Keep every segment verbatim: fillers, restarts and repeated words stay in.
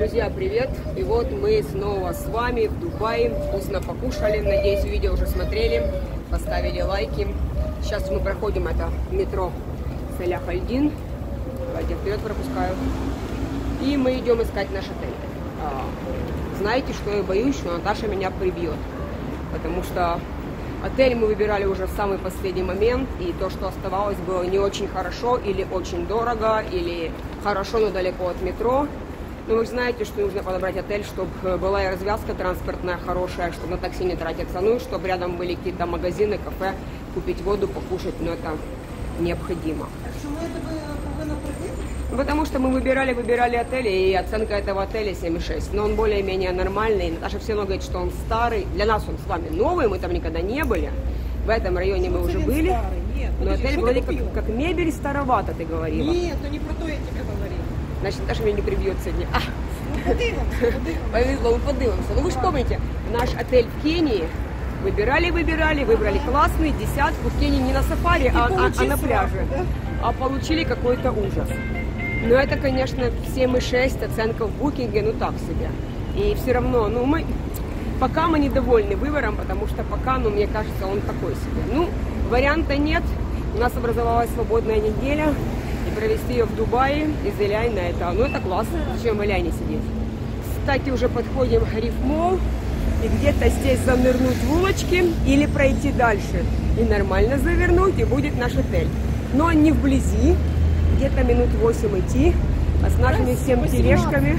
Друзья, привет! И вот мы снова с вами в Дубае. Вкусно покушали. Надеюсь, видео уже смотрели, поставили лайки. Сейчас мы проходим это метро Саляхальдин. Давайте вперед пропускаю. И мы идем искать наш отель. А, знаете, что я боюсь, что Наташа меня прибьет. Потому что отель мы выбирали уже в самый последний момент. И то, что оставалось, было не очень хорошо, или очень дорого, или хорошо, но далеко от метро. Но вы знаете, что нужно подобрать отель, чтобы была и развязка транспортная хорошая, чтобы на такси не тратиться, ну и чтобы рядом были какие-то магазины, кафе, купить воду, покушать, но это необходимо. Почему это было проблема? Потому что мы выбирали, выбирали отели, и оценка этого отеля семь и шесть, но он более-менее нормальный. Наташа все говорит, что он старый, для нас он с вами новый, мы там никогда не были, в этом районе мы уже были, старый? Нет, но подожди, отель вроде как, как мебель старовато, ты говорила. Нет, ну не про то я тебе говорила. Значит, Наташа меня не прибьет сегодня. А! Мы подымемся, подымемся. Повезло, мы подымемся. Ну вы же помните, наш отель в Кении выбирали, выбирали, выбрали классный, десятку. В Кении не на сафари, а, а, а на пляже. Да? А получили какой-то ужас. Но это, конечно, семь и шесть, оценка в букинге, ну так себе. И все равно, ну мы, пока мы недовольны выбором, потому что пока, ну мне кажется, он такой себе. Ну, варианта нет, у нас образовалась свободная неделя. Провести ее в Дубае из Эляйна, это, ну это классно, зачем в Эляйне сидеть. Кстати, уже подходим к Рифмол, и где-то здесь занырнуть в улочки или пройти дальше. И нормально завернуть, и будет наш отель. Но не вблизи, где-то минут восемь идти, а с нашими всеми тележками,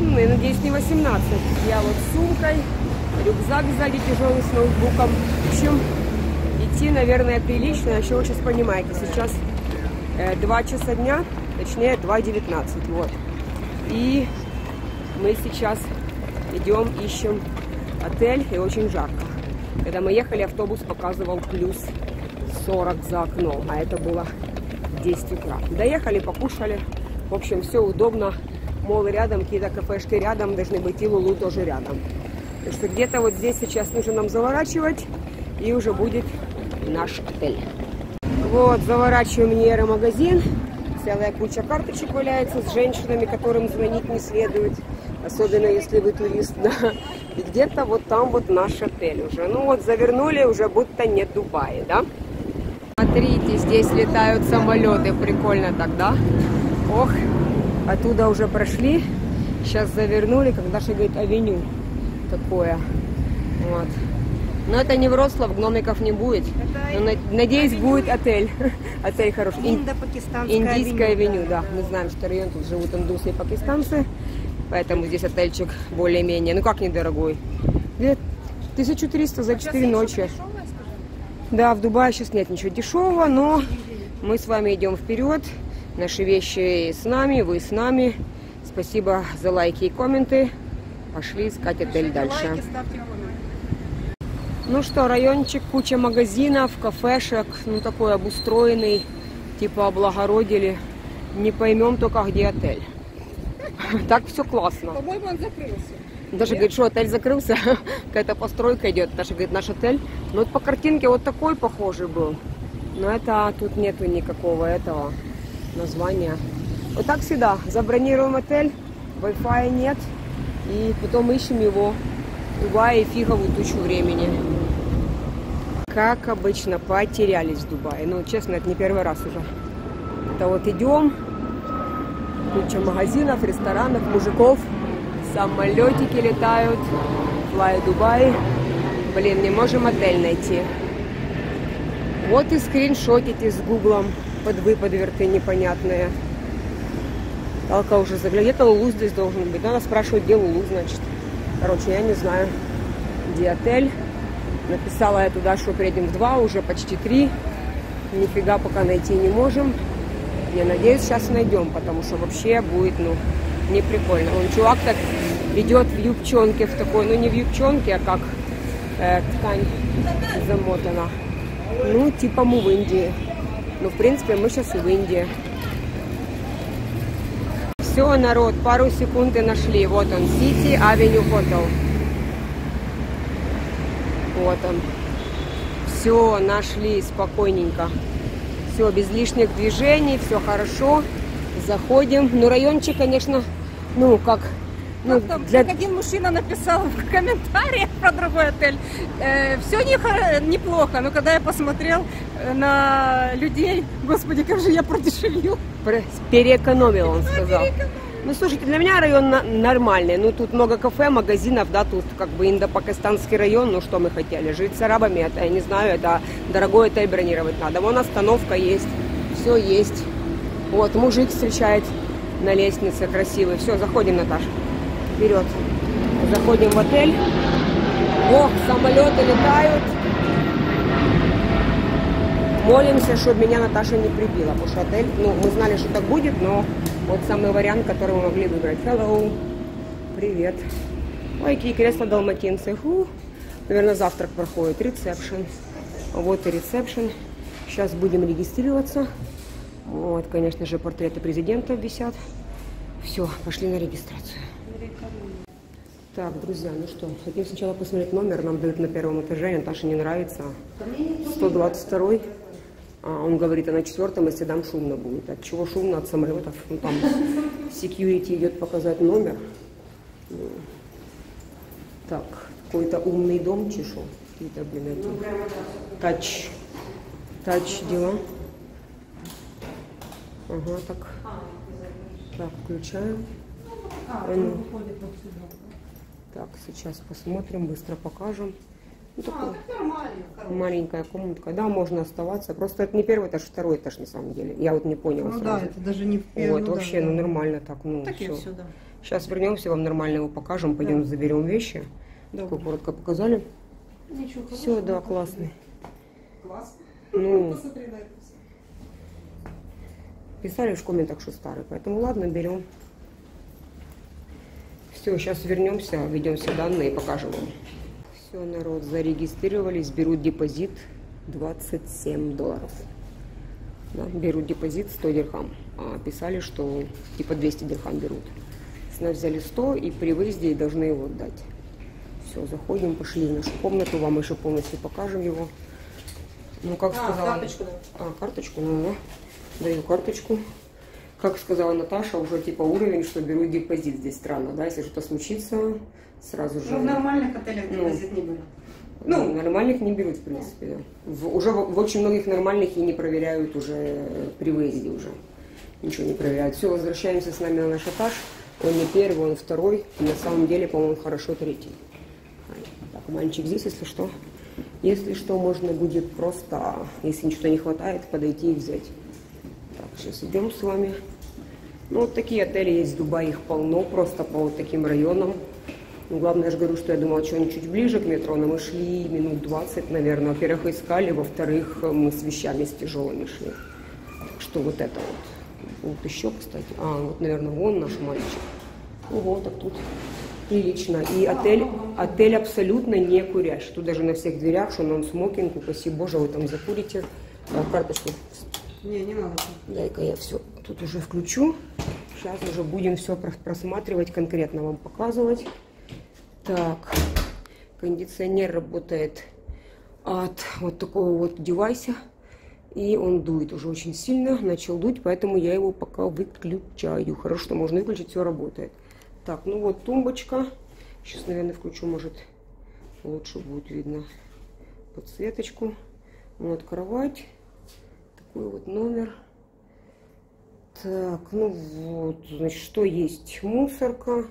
ну, я надеюсь, не восемнадцать. Я вот с сумкой, рюкзак сзади тяжелый с ноутбуком. В общем, идти, наверное, прилично, а еще вы сейчас понимаете, сейчас два часа дня, точнее два девятнадцать, вот. И мы сейчас идем, ищем отель, и очень жарко. Когда мы ехали, автобус показывал плюс сорок за окном, а это было десять утра. Доехали, покушали, в общем, все удобно. Молы рядом, какие-то кафешки рядом, должны быть и Лулу тоже рядом. Так что где-то вот здесь сейчас нужно нам заворачивать, и уже будет наш отель. Вот, заворачиваем Нейромагазин, целая куча карточек валяется с женщинами, которым звонить не следует, особенно если вы турист, да. И где-то вот там вот наш отель уже. Ну вот, завернули, уже будто не Дубай, да? Смотрите, здесь летают самолеты, прикольно так, да? Ох, оттуда уже прошли, сейчас завернули, как Даша говорит, авеню такое, вот. Но это не Вроцлав, гномиков не будет. Но, надеюсь, авеню. Будет отель. Отель хороший. Индийская авеню, да. да. Мы знаем, что район тут живут индусы и пакистанцы. Поэтому здесь отельчик более-менее, ну как недорогой. тысяча триста за четыре ночи. Да, в Дубае сейчас нет ничего дешевого, но мы с вами идем вперед. Наши вещи с нами, вы с нами. Спасибо за лайки и комменты. Пошли искать отель дальше. Ну что, райончик, куча магазинов, кафешек, ну такой обустроенный, типа облагородили. Не поймем только, где отель. Так все классно. По-моему, он закрылся. Даже говорит, что отель закрылся, какая-то постройка идет. Даже говорит, наш отель. Ну вот по картинке вот такой похожий был. Но это, тут нету никакого этого названия. Вот так всегда, забронируем отель, вай-фай нет, и потом ищем его. Дубай и фиговую тучу времени. Как обычно, потерялись в Дубае. Ну, честно, это не первый раз уже. Это вот идем. Куча магазинов, ресторанов, мужиков. Самолетики летают. Fly Dubai. Блин, не можем отель найти. Вот и скриншотики с гуглом. Подвы-подверты непонятные. Толка уже заглянула. Где-то Лулу здесь должен быть. Надо спрашивать, где Лулу, значит. Короче, я не знаю, где отель. Написала я туда, что приедем в два, уже почти три. Нифига пока найти не можем. Я надеюсь, сейчас найдем, потому что вообще будет, ну, не прикольно. Он чувак так идет в юбчонке в такой, ну не в юбчонке, а как э, ткань замотана. Ну, типа мы в Индии. Ну, в принципе, мы сейчас в Индии. Все, народ, пару секунд и нашли. Вот он, City Avenue Hotel. Вот он. Все, нашли спокойненько. Все, без лишних движений, все хорошо. Заходим. Ну, райончик, конечно, ну, как Ну, как, там, для... как один мужчина написал в комментариях про другой отель, э, все не, неплохо, но когда я посмотрел на людей, господи, как же я продешевил. Переэкономил, он сказал. Ну, слушайте, для меня район нормальный, ну, тут много кафе, магазинов, да, тут как бы индо-пакистанский район, ну, что мы хотели, жить с арабами, это, я не знаю, это дорогой отель бронировать надо, вон остановка есть, все есть, вот, мужик встречает на лестнице красивый, все, заходим, Наташа, вперед, заходим в отель, ох, самолеты летают, молимся, чтобы меня Наташа не прибила, потому что отель, ну, мы знали, что так будет, но... Вот самый вариант, который мы могли выбрать. Hello. Привет. Ой, какие кресла далматинцы. Фу. Наверное, завтрак проходит. Ресепшн. Вот и ресепшн. Сейчас будем регистрироваться. Вот, конечно же, портреты президента висят. Все, пошли на регистрацию. Так, друзья, ну что, хотим сначала посмотреть номер. Нам дают на первом этаже. Наташе не нравится. сто двадцать второй. А он говорит, а на четвертом, если дам, шумно будет. От чего шумно? От самолетов. Ну, там секьюрити идет показать номер. Так, какой-то умный дом чешу. Какие-то, блин, эти... Тач. Тач дела. Ага, так. Так, включаем. Так, сейчас посмотрим, быстро покажем. Ну, а, маленькая комнатка, да, можно оставаться. Просто это не первый этаж, второй этаж на самом деле. Я вот не поняла. Ну сразу. Да, это даже не в первый. Вот, ну, вообще, да, ну нормально так. Ну, так все. Все, да. Сейчас вернемся, вам нормально его покажем, пойдем да. заберем вещи. Да. Такой коротко показали. Ничего, все, да, классный. Классный. Ну, писали в комментах, что старый, поэтому ладно, берем. Все, сейчас вернемся, введем все данные и покажем вам. Все, народ, зарегистрировались, берут депозит двадцать семь долларов. Да, берут депозит сто дирхам. А писали, что типа двести дирхам берут. С нас взяли сто и при выезде должны его отдать. Все, заходим, пошли в нашу комнату, вам еще полностью покажем его. Ну, как а, сказала... карточку. А, карточку, ну, да. Даю карточку. Как сказала Наташа, уже типа уровень, что берут депозит здесь странно, да, если что-то случится... Сразу же. Ну, в нормальных отелях депозит ну, не берут. Ну, ну, нормальных не берут, в принципе, да. В, уже в, в очень многих нормальных и не проверяют уже при выезде уже. Ничего не проверяют. Все, возвращаемся с нами на наш этаж. Он не первый, он второй. И на самом деле, по-моему, хорошо третий. Так, мальчик здесь, если что. Если что, можно будет просто, если ничего не хватает, подойти и взять. Так, сейчас идем с вами. Ну, вот такие отели есть в Дубае, их полно, просто по вот таким районам. Ну, главное, я же говорю, что я думала, что они чуть ближе к метро, но мы шли минут двадцать, наверное. Во-первых, искали, во-вторых, мы с вещами, с тяжелыми шли. Так что вот это вот. Вот еще, кстати. А, вот, наверное, вон наш мальчик. Ого, так тут прилично. И отель, отель абсолютно не курящий. Тут даже на всех дверях, что нон-смокинг, упаси боже, вы там закурите. А, карточку. Не, не надо. Дай-ка я все тут уже включу. Сейчас уже будем все просматривать, конкретно вам показывать. Так, кондиционер работает от вот такого вот девайса, и он дует уже очень сильно, начал дуть, поэтому я его пока выключаю. Хорошо, что можно выключить, все работает. Так, ну вот тумбочка, сейчас, наверное, включу, может, лучше будет видно подсветочку. Вот кровать, такой вот номер. Так, ну вот, значит, что есть? Мусорка.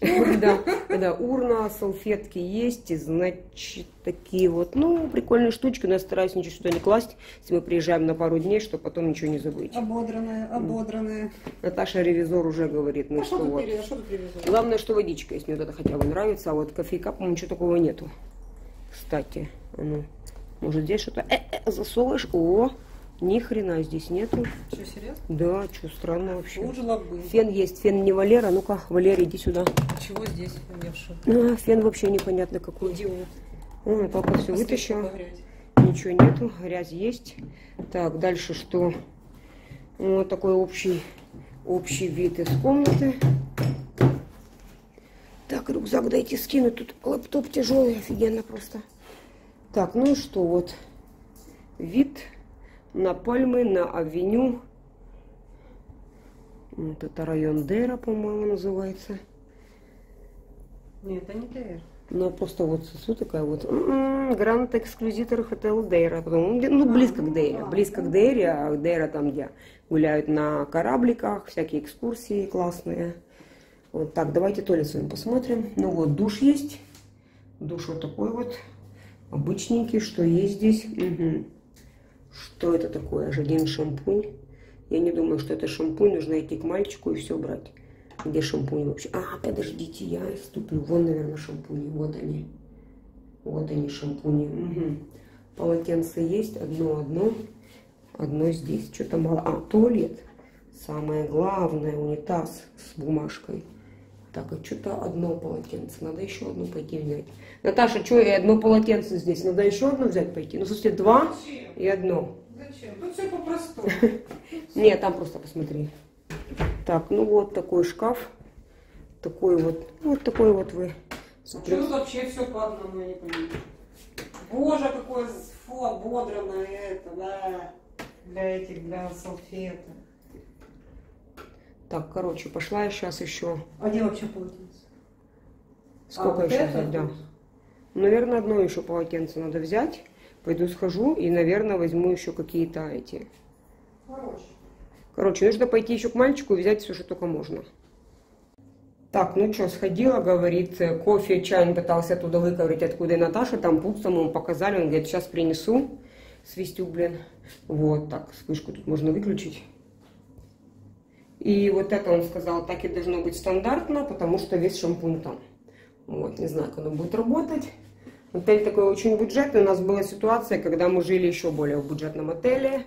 Да, да, урна, салфетки есть, и, значит, такие вот, ну, прикольные штучки, но я стараюсь ничего сюда не класть, если мы приезжаем на пару дней, чтобы потом ничего не забыть. Ободранная, ободранная. Наташа ревизор уже говорит, ну а что, что вот. Пере... А что главное, что водичка, если мне вот это хотя бы нравится, а вот кофейка, по-моему, ничего такого нету. Кстати, ну, может здесь что-то, э -э, засовываешь, о, ни хрена здесь нету. Что, серьезно? Да, что, странно вообще. Ужила бы. Фен есть, фен не Валера. Ну-ка, Валера, иди сюда. А чего здесь? А, фен вообще непонятно какой. Идиот. Ой, папа все вытащила. Ничего нету, грязь есть. Так, дальше что? Вот такой общий, общий вид из комнаты. Так, рюкзак дайте скинуть. Тут лаптоп тяжелый, офигенно просто. Так, ну и что, вот вид... На Пальмы, на Авеню. Вот это район Дейра, по-моему, называется. Нет, это не Дейра. Ну, просто вот сосу такая вот. Гранд Эксклюзитор Хотел Дейра. Ну, близко к Дейре. Близко к Дейре, а Дейра там, где гуляют на корабликах, всякие экскурсии классные. Вот так, давайте туалет с вами посмотрим. Ну вот, душ есть. Душ вот такой вот. Обычненький, что есть здесь. Угу. Что это такое? Аж один шампунь. Я не думаю, что это шампунь. Нужно идти к мальчику и все брать. Где шампунь вообще? А, подождите, я ступлю. Вон, наверное, шампуни. Вот они. Вот они, шампуни. Угу. Полотенце есть. Одно-одно. Одно здесь. Что-то мало. А, туалет. Самое главное, унитаз с бумажкой. Так, а что-то одно полотенце. Надо еще одно пойти взять. Наташа, что и одно полотенце здесь? Надо еще одно взять пойти? Ну, в смысле, два Зачем? И одно. Зачем? Тут все по-простому. Нет, там просто посмотри. Так, ну вот такой шкаф. Такой вот. Вот такой вот вы. Почему тут вообще все по одному, я не понимаю. Боже, какое фу, ободранное это, да. Для этих, для салфета. Так, короче, пошла я сейчас еще. А где вообще полотенце? Сколько а, вот еще взять? Да. Наверное, одно еще полотенце надо взять. Пойду схожу и, наверное, возьму еще какие-то эти. Хорошо. Короче, нужно пойти еще к мальчику и взять все, что только можно. Так, ну что, сходила, говорит, кофе, чай, он пытался оттуда выковырять, откуда и Наташа, там пупсом ему показали, он говорит, сейчас принесу, свистюк, блин. Вот так, вспышку тут можно выключить. И вот это он сказал, так и должно быть стандартно, потому что весь шампунь там. Вот, не знаю, как оно будет работать. Отель такой очень бюджетный, у нас была ситуация, когда мы жили еще более в бюджетном отеле.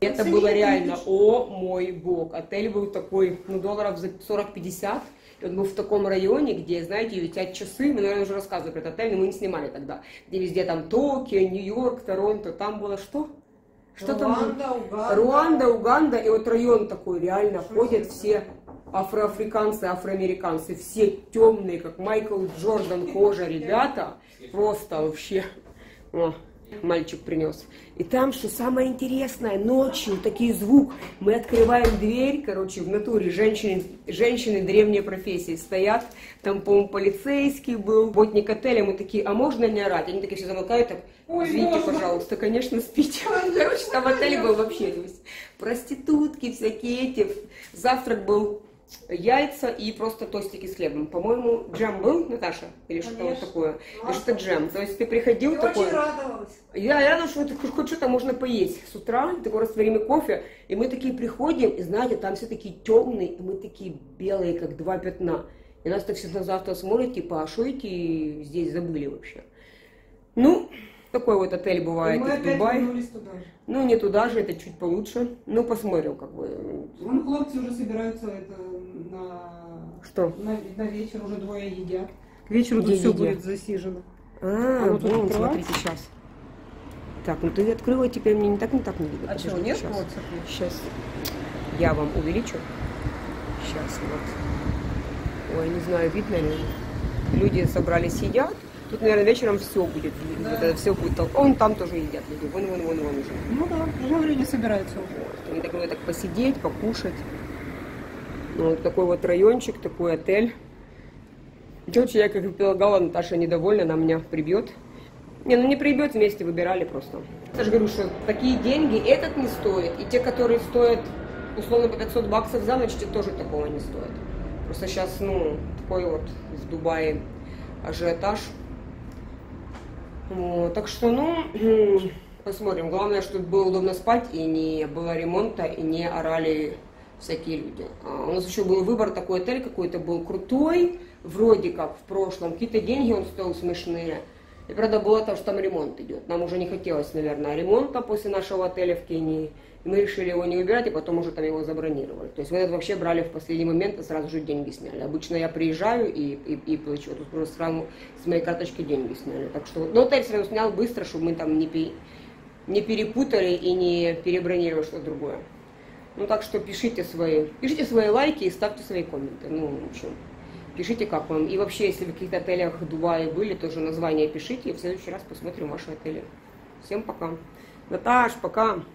Это было реально, о мой бог, отель был такой, ну, долларов за сорок-пятьдесят, и он был в таком районе, где, знаете, летят часы, мы, наверное, уже рассказывали про этот отель, но мы не снимали тогда, где везде там Токио, Нью-Йорк, Торонто, там было что? Что Руанда, там? Уганда. Руанда, Уганда, и вот район такой, реально, шесть, ходят все афроафриканцы, афроамериканцы, все темные, как Майкл Джордан, кожа, ребята, просто вообще, о. Мальчик принес. И там, что самое интересное, ночью такие звук. Мы открываем дверь, короче, в натуре женщины, женщины древней профессии стоят. Там, по-моему, полицейский был, работник отеля. Мы такие, а можно не орать? Они такие все замолкают, так, извините, пожалуйста, конечно, спите. Короче, там отель был вообще. То есть, проститутки всякие эти. Завтрак был яйца и просто тостики с хлебом. По-моему, джем был, Наташа? Или что-то такое? Или что-то джем. То есть ты приходил такой... Я очень радовалась. Я рада, что хоть что-то можно поесть. С утра, такое растворимый кофе. И мы такие приходим, и знаете, там все такие темные, и мы такие белые, как два пятна. И нас так все на завтра смотрят, типа, а что эти здесь забыли вообще? Ну, такой вот отель бывает. Мы опять вернулись туда же. Ну, не туда же, это чуть получше. Ну, посмотрим, как бы. Ну, хлопцы уже собираются это... На... Что? На, на вечер уже двое едят. К вечеру тут все будет засижено. А, а вот вон, смотрите, сейчас. Так, ну ты открыла, теперь мне не так, не так не видно. А что, нет? Сейчас. Вот, сейчас. Я вам увеличу. Сейчас, вот. Ой, не знаю, видно ли. Люди собрались, едят. Тут, наверное, вечером все будет. Да. Это все будет толк. Вон там тоже едят люди. Вон, вон, вон, вон уже. Ну да, уже люди собираются. Вот. Они так, ну, так посидеть, покушать. Ну, вот такой вот райончик, такой отель. Короче, я как и предполагала, Наташа недовольна, она меня прибьет. Не, ну не прибьет, вместе выбирали просто. Я же говорю, что такие деньги этот не стоит, и те, которые стоят условно по пятьсот баксов за ночь, те тоже такого не стоят. Просто сейчас, ну, такой вот в Дубае ажиотаж. Ну, так что, ну, посмотрим. Главное, чтобы было удобно спать, и не было ремонта, и не орали... всякие люди. А у нас еще был выбор, такой отель какой-то был крутой, вроде как в прошлом, какие-то деньги он стоил смешные. И правда было то, что там ремонт идет. Нам уже не хотелось, наверное, ремонта после нашего отеля в Кении. И мы решили его не выбирать, и потом уже там его забронировали. То есть мы этот вообще брали в последний момент и сразу же деньги сняли. Обычно я приезжаю и, и, и плачу. Тут просто сразу с моей карточки деньги сняли. Так что, но отель сразу снял быстро, чтобы мы там не, пи... не перепутали и не перебронировали что-то другое. Ну, так что пишите свои, пишите свои лайки и ставьте свои комменты. Ну, в общем, пишите, как вам. И вообще, если в каких-то отелях Дубая были, тоже названия пишите. И в следующий раз посмотрим ваши отели. Всем пока. Наташ, пока.